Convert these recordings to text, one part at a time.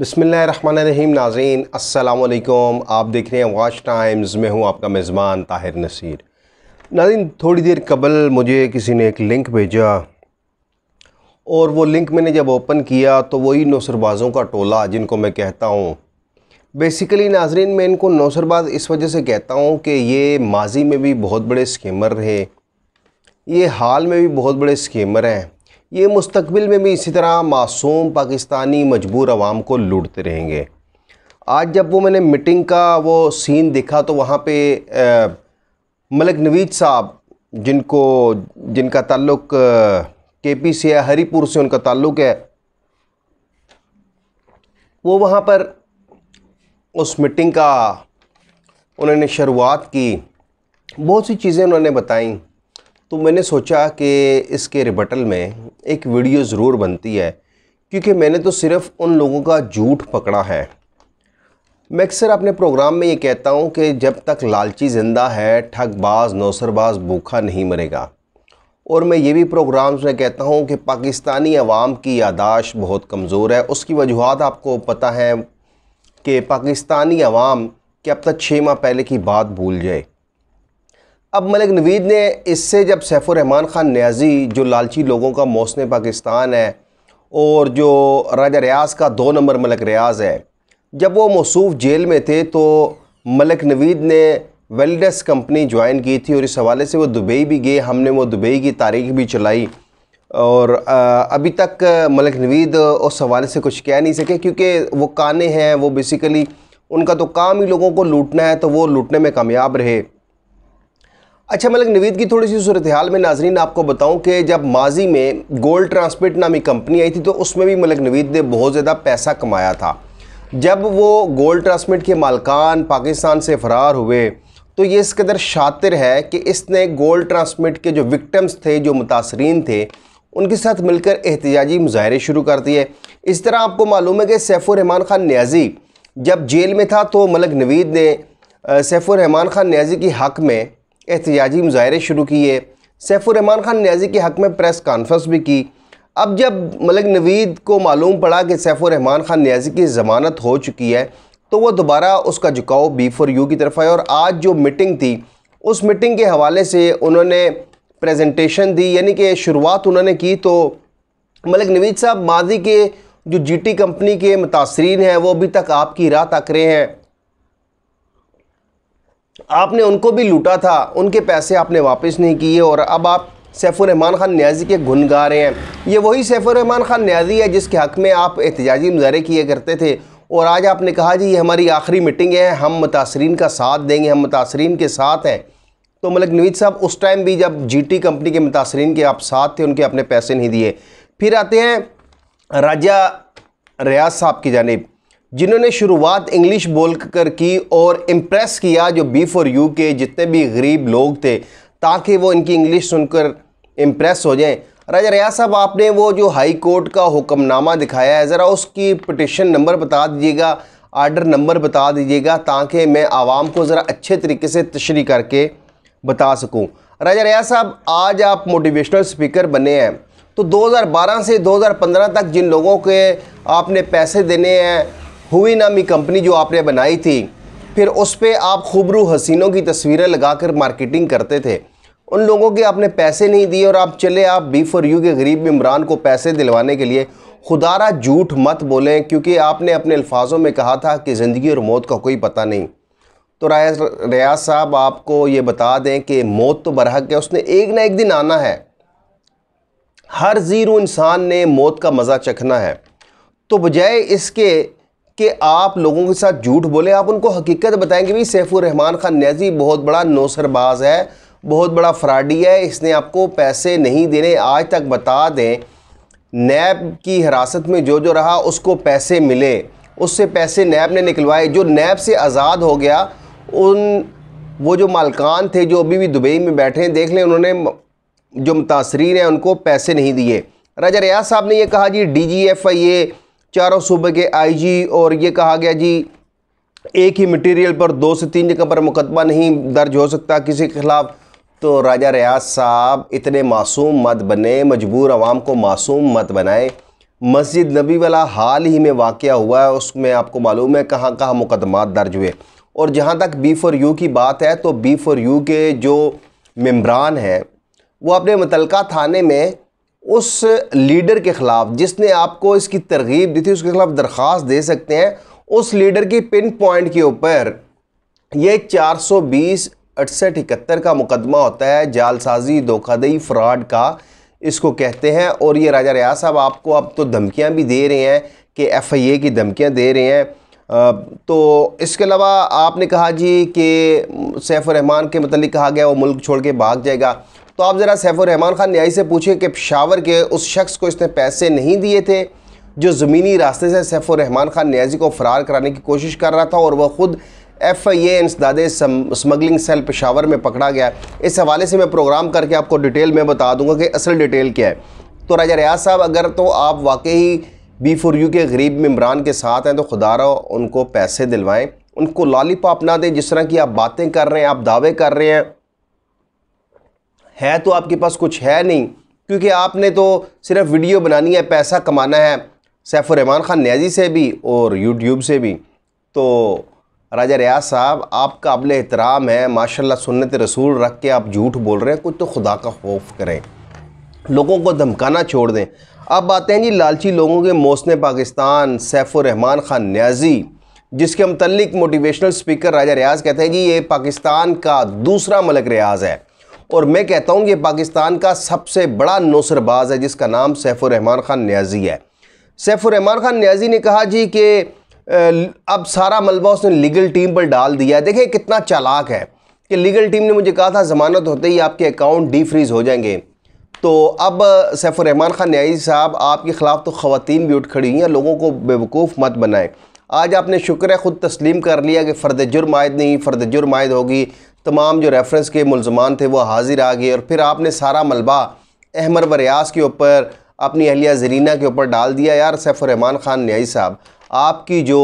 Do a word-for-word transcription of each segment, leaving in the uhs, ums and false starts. बिस्मिल्लाहिर्रहमानिर्रहीम नाज़रीन, अस्सलामुअलैकुम। आप देख रहे हैं वॉच टाइम्स, मैं हूं आपका मेज़बान ताहिर नसीर। नाज़रीन, थोड़ी देर कबल मुझे किसी ने एक लिंक भेजा और वो लिंक मैंने जब ओपन किया तो वही नौसरबाज़ों का टोला जिनको मैं कहता हूँ। बेसिकली नाज़रीन, मैं इनको नौसरबाज इस वजह से कहता हूँ कि ये माजी में भी बहुत बड़े स्कीमर रहे, ये हाल में भी बहुत बड़े स्कीमर हैं, ये मुस्तकबिल में भी इसी तरह मासूम पाकिस्तानी मजबूर आवाम को लूटते रहेंगे। आज जब वो मैंने मीटिंग का वो सीन देखा तो वहाँ पे मलिक नवीद साहब जिनको जिनका ताल्लुक़ केपी से है, हरीपुर से उनका ताल्लुक़ है, वो वहाँ पर उस मीटिंग का उन्होंने शुरुआत की, बहुत सी चीज़ें उन्होंने बताई। तो मैंने सोचा कि इसके रिबटल में एक वीडियो ज़रूर बनती है, क्योंकि मैंने तो सिर्फ़ उन लोगों का झूठ पकड़ा है। मैं अक्सर अपने प्रोग्राम में ये कहता हूँ कि जब तक लालची ज़िंदा है, ठगबाज नौसरबाज भूखा नहीं मरेगा। और मैं ये भी प्रोग्राम्स में कहता हूँ कि पाकिस्तानी अवाम की यादाश्त बहुत कमज़ोर है। उसकी वजूहत आपको पता है कि पाकिस्तानी अवाम के अब तक छः माह पहले की बात भूल जाए। अब मलिक नवीद ने इससे, जब सैफुर रहमान ख़ान नियाज़ी जो लालची लोगों का मौसम पाकिस्तान है और जो राजा रियाज़ का दो नंबर मलिक रियाज़ है, जब वो मौसूफ़ जेल में थे तो मलिक नवीद ने वेल्डेस कंपनी ज्वाइन की थी और इस हवाले से वो दुबई भी गए। हमने वो दुबई की तारीख भी चलाई और अभी तक मलिक नवीद उस हवाले से कुछ कह नहीं सके, क्योंकि वो काने हैं, वो बेसिकली उनका तो काम ही लोगों को लूटना है, तो वो लूटने में कामयाब रहे। अच्छा, मलिक नवीद की थोड़ी सी सूरत हाल में नाजरीन आपको बताऊं कि जब माजी में गोल्ड ट्रांसमिट नामी कंपनी आई थी तो उसमें भी मलिक नवीद ने बहुत ज़्यादा पैसा कमाया था। जब वो गोल्ड ट्रांसमिट के मालकान पाकिस्तान से फ़रार हुए तो ये इस कदर शातिर है कि इसने गोल्ड ट्रांसमिट के जो विक्टिम्स थे, जो मुतासरीन थे, उनके साथ मिलकर एहतजाजी मुजाहरे शुरू कर दिए। इस तरह आपको मालूम है कि सैफुर रहमान ख़ान नियाज़ी जब जेल में था तो मलिक नवीद ने सैफुर रहमान ख़ान नियाज़ी के हक़ में एहतजाजी मुजाहरे शुरू किए, सैफुर रहमान ख़ान नियाज़ी के हक़ में प्रेस कॉन्फ्रेंस भी की। अब जब मलिक नवीद को मालूम पड़ा कि सैफुर रहमान ख़ान नियाज़ी की ज़मानत हो चुकी है तो वो दोबारा उसका झुकाव बी फॉर यू की तरफ आया। और आज जो मीटिंग थी उस मीटिंग के हवाले से उन्होंने प्रेजेंटेशन दी, यानी कि शुरुआत उन्होंने की। तो मलिक नवीद साहब, माजी के जो जी टी कंपनी के मुतासरीन हैं वो अभी तक आपकी राह तक रहे हैं, आपने उनको भी लूटा था, उनके पैसे आपने वापस नहीं किए और अब आप सैफुर रहमान ख़ान नियाज़ी के गुन गा रहे हैं। ये वही सैफुर रहमान ख़ान नियाज़ी है जिसके हक़ में आप एहतजाजी मुजाहरे किए करते थे और आज आपने कहा जी ये हमारी आखिरी मीटिंग है, हम मुतासरीन का साथ देंगे, हम मुतासरीन के साथ हैं। तो मलिक नवीद साहब, उस टाइम भी जब जी टी कंपनी के मुतासरीन के आप साथ थे, उनके अपने पैसे नहीं दिए। फिर आते हैं राजा रियाज साहब की जानिब, जिन्होंने शुरुआत इंग्लिश बोल कर की और इम्प्रेस किया जो बी फॉर यू के जितने भी गरीब लोग थे, ताकि वो इनकी इंग्लिश सुनकर इम्प्रेस हो जाएं। राजा रियाज साहब, आपने वो जो हाई कोर्ट का हुक्मनामा दिखाया है, ज़रा उसकी पिटिशन नंबर बता दीजिएगा, आर्डर नंबर बता दीजिएगा, ताकि मैं आवाम को ज़रा अच्छे तरीके से तशरीह करके बता सकूँ। राजा रियाज साहब, आज आप मोटिवेशनल स्पीकर बने हैं तो दो हज़ार बारह से दो हज़ार पंद्रह तक जिन लोगों के आपने पैसे देने हैं, हुई नामी कंपनी जो आपने बनाई थी, फिर उस पर आप खुबरू हसीनों की तस्वीरें लगाकर मार्केटिंग करते थे, उन लोगों के आपने पैसे नहीं दिए और आप चले आप बी फॉर यू के गरीब इमरान को पैसे दिलवाने के लिए। खुदारा झूठ मत बोलें, क्योंकि आपने अपने अल्फाजों में कहा था कि ज़िंदगी और मौत का कोई पता नहीं। तो रियाज साहब, आपको ये बता दें कि मौत तो बरहक है, उसने एक ना एक दिन आना है, हर ज़ीरू इंसान ने मौत का मज़ा चखना है। तो बजाय इसके कि आप लोगों के साथ झूठ बोले, आप उनको हकीकत बताएं कि भाई सैफुर रहमान ख़ान नियाज़ी बहुत बड़ा नौसरबाज है, बहुत बड़ा फ्राडी है, इसने आपको पैसे नहीं देने। आज तक बता दें नैब की हिरासत में जो जो रहा उसको पैसे मिले, उससे पैसे नैब ने निकलवाए। जो नैब से आज़ाद हो गया, उन वो जो मालकान थे जो अभी भी दुबई में बैठे हैं, देख लें, उन्होंने जो मुतासरीन हैं उनको पैसे नहीं दिए। राजा रियाज साहब ने यह कहा G D G F I ए चारों सूबे के आईजी, और ये कहा गया जी एक ही मटेरियल पर दो से तीन जगह पर मुकदमा नहीं दर्ज हो सकता किसी के खिलाफ। तो राजा रियाज साहब, इतने मासूम मत बने, मजबूर आवाम को मासूम मत बनाएं। मस्जिद नबी वाला हाल ही में वाक़या हुआ है, उसमें आपको मालूम है कहाँ कहाँ मुकदमात दर्ज हुए। और जहाँ तक बी फॉर यू की बात है तो बी फॉर यू के जो मेम्बरान हैं वो अपने मुतलका थाने में उस लीडर के ख़िलाफ़ जिसने आपको इसकी तरगीब दी थी उसके ख़िलाफ़ दरख्वास्त दे सकते हैं। उस लीडर की पिन पॉइंट के ऊपर ये चार सौ बीस अड़सठ इकहत्तर का मुकदमा होता है, जालसाजी धोखाधड़ी फ्रॉड का इसको कहते हैं। और ये राजा रियाज साहब आपको अब तो धमकियां भी दे रहे हैं कि एफ आई ए की धमकियां दे रहे हैं। तो इसके अलावा आपने कहा जी कि सैफुर रहमान के मतलब कहा गया वो मुल्क छोड़ के भाग जाएगा, तो आप ज़रा सैफुर रहमान खान न्याजी से पूछें कि पेशावर के उस शख्स को इसने पैसे नहीं दिए थे जो ज़मीनी रास्ते से सैफुर रहमान खान न्याजी को फ़रार कराने की कोशिश कर रहा था और वह ख़ुद एफ आई ए इंसदाद स्मगलिंग सेल पेशावर में पकड़ा गया। इस हवाले से मैं प्रोग्राम करके आपको डिटेल में बता दूंगा कि असल डिटेल क्या है। तो राजा रियाज साहब अगर तो आप वाकई बी फॉर यू के गरीब मेम्बरान के साथ हैं तो खुदा रहो उनको पैसे दिलवाएं, उनको लॉलीपॉप ना दें। जिस तरह की आप बातें कर रहे हैं, आप दावे कर रहे हैं, है तो आपके पास कुछ है नहीं, क्योंकि आपने तो सिर्फ वीडियो बनानी है, पैसा कमाना है सैफुर रहमान खान नियाजी से भी और यूट्यूब से भी। तो राजा रियाज साहब आपका काबिल एहतराम है, माशाल्लाह सुन्नत रसूल रख के आप झूठ बोल रहे हैं, कुछ तो खुदा का खौफ करें, लोगों को धमकाना छोड़ दें। अब आते हैं जी लालची लोगों के मोहसिन पाकिस्तान सैफुर रहमान खान नियाजी, जिसके मुतल्लिक मोटिवेशनल स्पीकर राजा रियाज कहते हैं जी ये पाकिस्तान का दूसरा मलिक रियाज है और मैं कहता हूँ ये पाकिस्तान का सबसे बड़ा नौसरबाज है जिसका नाम सैफुर रहमान खान नियाजी है। सैफुर रहमान खान नियाजी ने कहा जी कि अब सारा मलबा उसने लीगल टीम पर डाल दिया है। देखें कितना चालाक है कि लीगल टीम ने मुझे कहा था जमानत होते ही आपके अकाउंट डी फ्रीज़ हो जाएंगे, तो अब सैफुर रहमान खान नियाजी साहब आपके ख़िलाफ़ तो ख़वातीन भी उठ खड़ी हुई हैं। लोगों को बेवकूफ़ मत बनाएं। आज आपने शुक्र है ख़ुद तस्लीम कर लिया कि फ़र्द जुर्म आयद नहीं, फ़र्द जुर्म आयद होगी, तमाम जो रेफरेंस के मुलजमान थे वो हाजिर आ गए और फिर आपने सारा मलबा अहमर व रियाज के ऊपर, अपनी अहलिया जरीना के ऊपर डाल दिया। यार सैफुर रहमान खान नियाजी साहब आपकी जो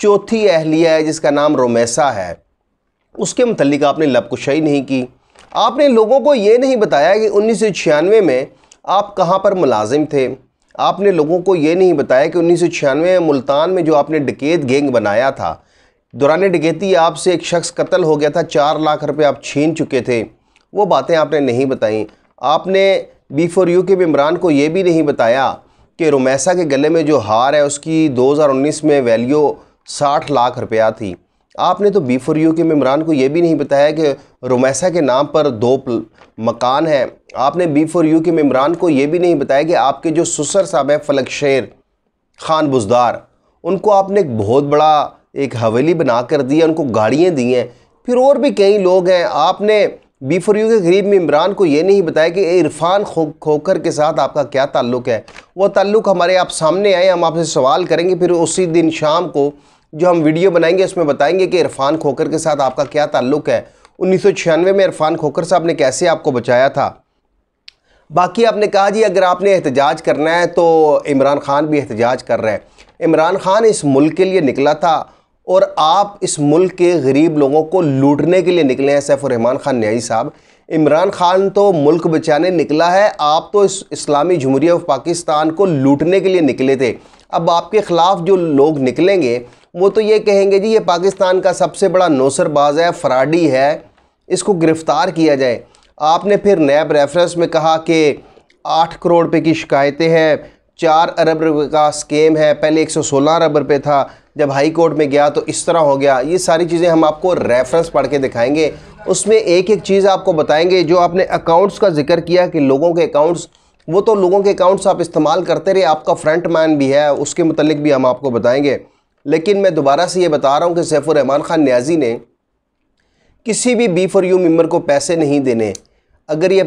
चौथी अहलिया है जिसका नाम रोमेसा है उसके मतलब आपने लबकुशाई नहीं की, आपने लोगों को ये नहीं बताया कि उन्नीस सौ छियानवे में आप कहाँ पर मुलाजिम थे, आपने लोगों को ये नहीं बताया कि उन्नीस सौ छियानवे में मुल्तान में जो आपने डकैत गैंग बनाया था, दौरान डकैती आपसे एक शख्स कत्ल हो गया था, चार लाख रुपए आप छीन चुके थे, वो बातें आपने नहीं बताई। आपने बी फॉर यू के मेम्बरान को ये भी नहीं बताया कि रोमेसा के गले में जो हार है उसकी दो हज़ार उन्नीस में वैल्यू साठ लाख रुपया थी। आपने तो बी फॉर यू के मेम्बरान को ये भी नहीं बताया कि रोमेसा के नाम पर दो मकान हैं। आपने बी फॉर यू के मेम्बरान को ये भी नहीं बताया कि आपके जो ससुर साहब हैं फलकशेर खान बुजदार, उनको आपने एक बहुत बड़ा एक हवेली बना कर दी है, उनको गाड़ियाँ दी हैं। फिर और भी कई लोग हैं। आपने बी फॉर यू के गरीब मेम्बरान को ये नहीं बताया कि इरफान खोकर के साथ आपका क्या ताल्लुक़ है। वो ताल्लुक़ हमारे आप सामने आए, हम आपसे सवाल करेंगे, फिर उसी दिन शाम को जो हम वीडियो बनाएंगे उसमें बताएंगे कि इरफान खोकर के साथ आपका क्या ताल्लुक़ है, उन्नीस सौ छियानवे में इरफान खोकर साहब ने कैसे आपको बचाया था। बाकी आपने कहा जी अगर आपने एहतजाज करना है तो इमरान खान भी एहतजाज कर रहे हैं। इमरान खान इस मुल्क के लिए निकला था और आप इस मुल्क के गरीब लोगों को लूटने के लिए निकले हैं सैफुर रहमान खान नियाजी साहब। इमरान खान तो मुल्क बचाने निकला है, आप तो इस इस्लामी जमहूरिया ऑफ पाकिस्तान को लूटने के लिए निकले थे। अब आपके ख़िलाफ़ जो लोग निकलेंगे वो तो ये कहेंगे जी ये पाकिस्तान का सबसे बड़ा नौसरबाज है, फ्राडी है, इसको गिरफ़्तार किया जाए। आपने फिर नैब रेफरेंस में कहा कि आठ करोड़ रुपये की शिकायतें हैं, चार अरब रुपये का स्कीम है, पहले एक सौ सोलह अरब रुपये था, जब हाई कोर्ट में गया तो इस तरह हो गया। ये सारी चीज़ें हम आपको रेफरेंस पढ़ के दिखाएंगे, उसमें एक एक चीज़ आपको बताएंगे। जो आपने अकाउंट्स का जिक्र किया कि लोगों के अकाउंट्स, वो तो लोगों के अकाउंट्स आप इस्तेमाल करते रहे, आपका फ्रंट मैन भी है, उसके मतलब भी हम आपको बताएंगे। लेकिन मैं दोबारा से ये बता रहा हूँ कि सैफुर रहमान खान नियाजी ने किसी भी बी फॉर यू मेम्बर को पैसे नहीं देने। अगर ये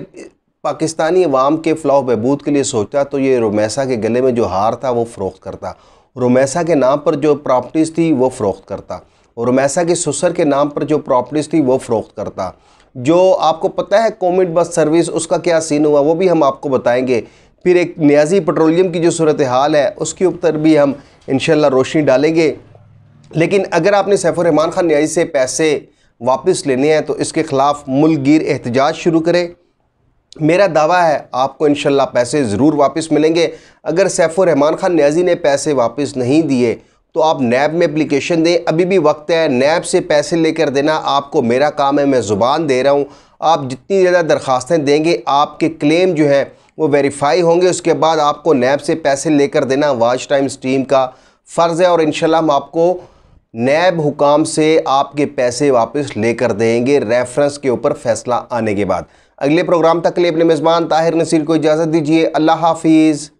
पाकिस्तानी अवाम के फलाह बहबूद के लिए सोचता तो ये रोमेसा के गले में जो हार था वो फ़रोख्त करता, रोमेसा के नाम पर जो प्रॉपर्टीज़ थी वो फ़रोख्त करता, रोमेसा के ससुर के नाम पर जो प्रॉपर्टीज़ थी वो फ़रोख्त करता। जो आपको पता है गवर्नमेंट बस सर्विस, उसका क्या सीन हुआ वो भी हम आपको बताएंगे। फिर एक नियाज़ी पेट्रोलियम की जो सूरत हाल है उसके ऊपर भी हम इंशाल्लाह रोशनी डालेंगे। लेकिन अगर आपने सैफुर रहमान खान नियाज़ी से पैसे वापस लेने हैं तो इसके ख़िलाफ़ मुल्कगीर एहतजाज शुरू करें। मेरा दावा है आपको इंशाल्लाह पैसे ज़रूर वापस मिलेंगे। अगर सैफुर रहमान ख़ान नियाज़ी ने पैसे वापस नहीं दिए तो आप नैब में एप्लीकेशन दें, अभी भी वक्त है, नैब से पैसे लेकर देना आपको मेरा काम है, मैं ज़ुबान दे रहा हूँ। आप जितनी ज़्यादा दरख्वास्तें देंगे आपके क्लेम जो है वो वेरीफाई होंगे, उसके बाद आपको नैब से पैसे लेकर देना वॉच टाइम्स टीम का फ़र्ज़ है और इंशाल्लाह हम आपको नैब हुकाम से आपके पैसे वापस लेकर देंगे रेफरेंस के ऊपर फैसला आने के बाद। अगले प्रोग्राम तक के लिए अपने मेज़बान ताहिर नसीर को इजाज़त दीजिए। अल्लाह हाफिज़।